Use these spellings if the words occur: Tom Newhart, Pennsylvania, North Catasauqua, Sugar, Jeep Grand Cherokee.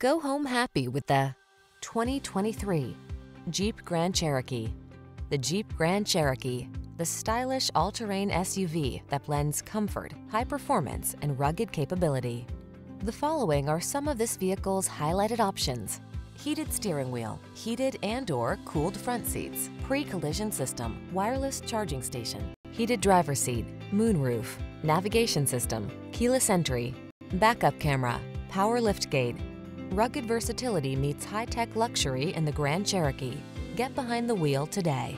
Go home happy with the 2023 Jeep Grand Cherokee. The Jeep Grand Cherokee, the stylish all-terrain SUV that blends comfort, high performance, and rugged capability. The following are some of this vehicle's highlighted options: heated steering wheel, heated and/or cooled front seats, pre-collision system, wireless charging station, heated driver's seat, moonroof, navigation system, keyless entry, backup camera, power liftgate. Rugged versatility meets high-tech luxury in the Grand Cherokee. Get behind the wheel today.